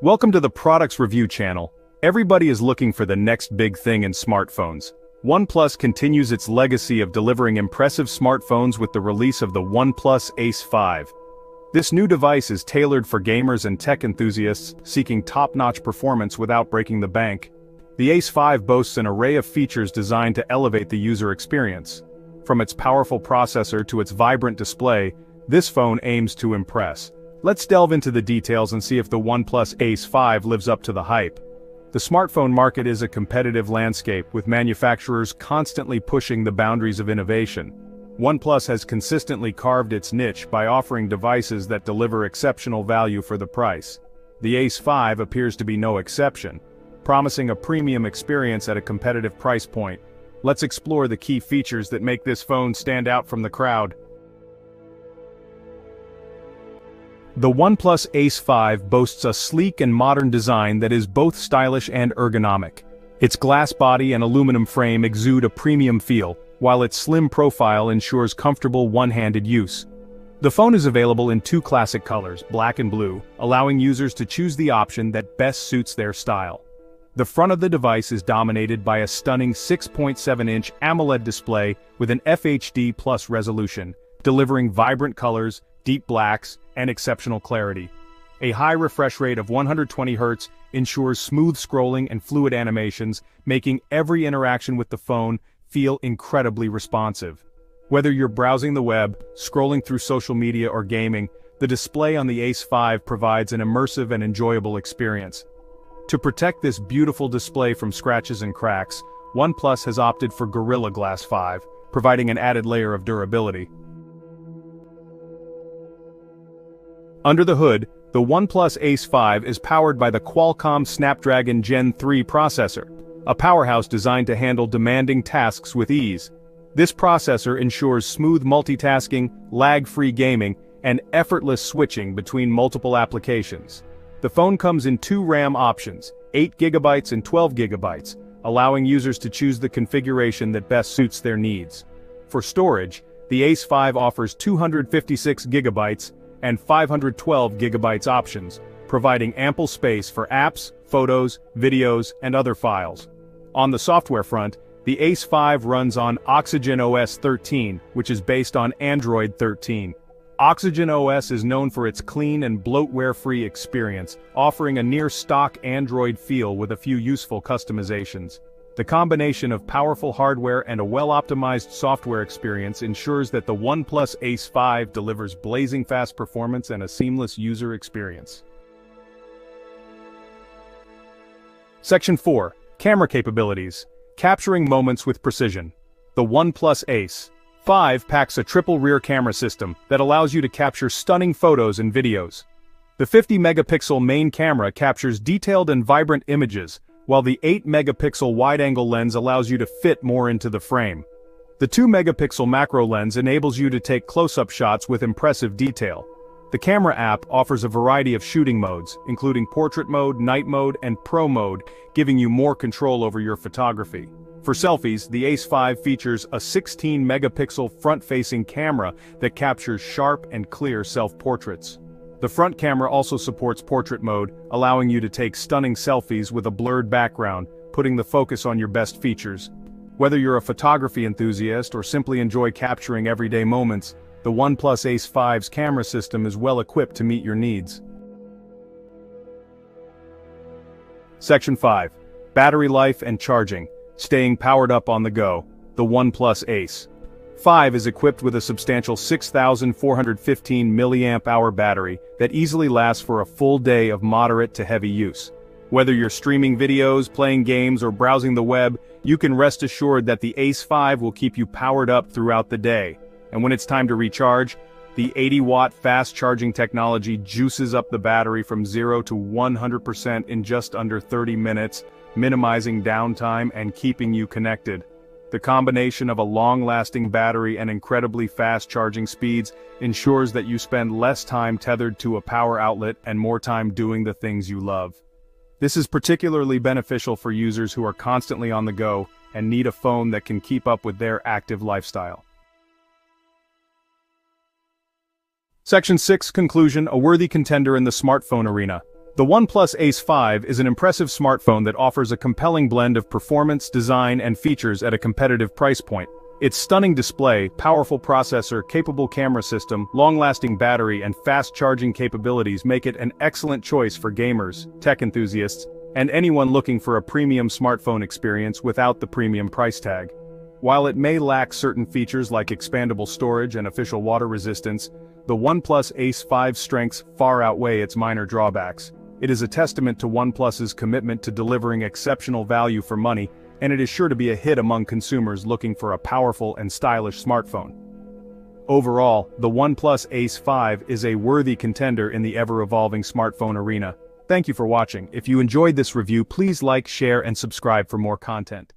Welcome to the Products Review channel. Everybody is looking for the next big thing in smartphones. OnePlus continues its legacy of delivering impressive smartphones with the release of the OnePlus Ace 5. This new device is tailored for gamers and tech enthusiasts seeking top-notch performance without breaking the bank. The Ace 5 boasts an array of features designed to elevate the user experience. From its powerful processor to its vibrant display, this phone aims to impress. Let's delve into the details and see if the OnePlus Ace 5 lives up to the hype. The smartphone market is a competitive landscape, with manufacturers constantly pushing the boundaries of innovation. OnePlus has consistently carved its niche by offering devices that deliver exceptional value for the price. The Ace 5 appears to be no exception, promising a premium experience at a competitive price point. Let's explore the key features that make this phone stand out from the crowd. The OnePlus Ace 5 boasts a sleek and modern design that is both stylish and ergonomic. Its glass body and aluminum frame exude a premium feel, while its slim profile ensures comfortable one-handed use. The phone is available in two classic colors, black and blue, allowing users to choose the option that best suits their style. The front of the device is dominated by a stunning 6.7-inch AMOLED display with an FHD+ resolution, delivering vibrant colors, deep blacks, and exceptional clarity. A high refresh rate of 120 Hz ensures smooth scrolling and fluid animations, making every interaction with the phone feel incredibly responsive. Whether you're browsing the web, scrolling through social media, or gaming, the display on the Ace 5 provides an immersive and enjoyable experience. To protect this beautiful display from scratches and cracks, OnePlus has opted for Gorilla Glass 5, providing an added layer of durability. Under the hood, the OnePlus Ace 5 is powered by the Qualcomm Snapdragon Gen 3 processor, a powerhouse designed to handle demanding tasks with ease. This processor ensures smooth multitasking, lag-free gaming, and effortless switching between multiple applications. The phone comes in two RAM options, 8GB and 12GB, allowing users to choose the configuration that best suits their needs. For storage, the Ace 5 offers 256GB, and 512GB options, providing ample space for apps, photos, videos, and other files. On the software front, the Ace 5 runs on Oxygen OS 13, which is based on Android 13. Oxygen OS is known for its clean and bloatware-free experience, offering a near-stock Android feel with a few useful customizations. The combination of powerful hardware and a well-optimized software experience ensures that the OnePlus Ace 5 delivers blazing fast performance and a seamless user experience. Section 4. Camera capabilities. Capturing moments with precision. The OnePlus Ace 5 packs a triple rear camera system that allows you to capture stunning photos and videos. The 50-megapixel main camera captures detailed and vibrant images, while the 8-megapixel wide-angle lens allows you to fit more into the frame. The 2-megapixel macro lens enables you to take close-up shots with impressive detail. The camera app offers a variety of shooting modes, including portrait mode, night mode, and pro mode, giving you more control over your photography. For selfies, the Ace 5 features a 16-megapixel front-facing camera that captures sharp and clear self-portraits. The front camera also supports portrait mode, allowing you to take stunning selfies with a blurred background, putting the focus on your best features. Whether you're a photography enthusiast or simply enjoy capturing everyday moments, the OnePlus Ace 5's camera system is well equipped to meet your needs. Section 5. Battery life and charging. Staying powered up on the go. The OnePlus Ace 5 is equipped with a substantial 6,415 mAh battery that easily lasts for a full day of moderate to heavy use. Whether you're streaming videos, playing games, or browsing the web, you can rest assured that the Ace 5 will keep you powered up throughout the day. And when it's time to recharge, the 80-watt fast charging technology juices up the battery from 0 to 100% in just under 30 minutes, minimizing downtime and keeping you connected. The combination of a long-lasting battery and incredibly fast charging speeds ensures that you spend less time tethered to a power outlet and more time doing the things you love. This is particularly beneficial for users who are constantly on the go and need a phone that can keep up with their active lifestyle. Section 6. Conclusion. A worthy contender in the smartphone arena. The OnePlus Ace 5 is an impressive smartphone that offers a compelling blend of performance, design, and features at a competitive price point. Its stunning display, powerful processor, capable camera system, long-lasting battery, and fast charging capabilities make it an excellent choice for gamers, tech enthusiasts, and anyone looking for a premium smartphone experience without the premium price tag. While it may lack certain features like expandable storage and official water resistance, the OnePlus Ace 5's strengths far outweigh its minor drawbacks. It is a testament to OnePlus's commitment to delivering exceptional value for money, and it is sure to be a hit among consumers looking for a powerful and stylish smartphone. Overall, the OnePlus Ace 5 is a worthy contender in the ever-evolving smartphone arena. Thank you for watching. If you enjoyed this review, please like, share, and subscribe for more content.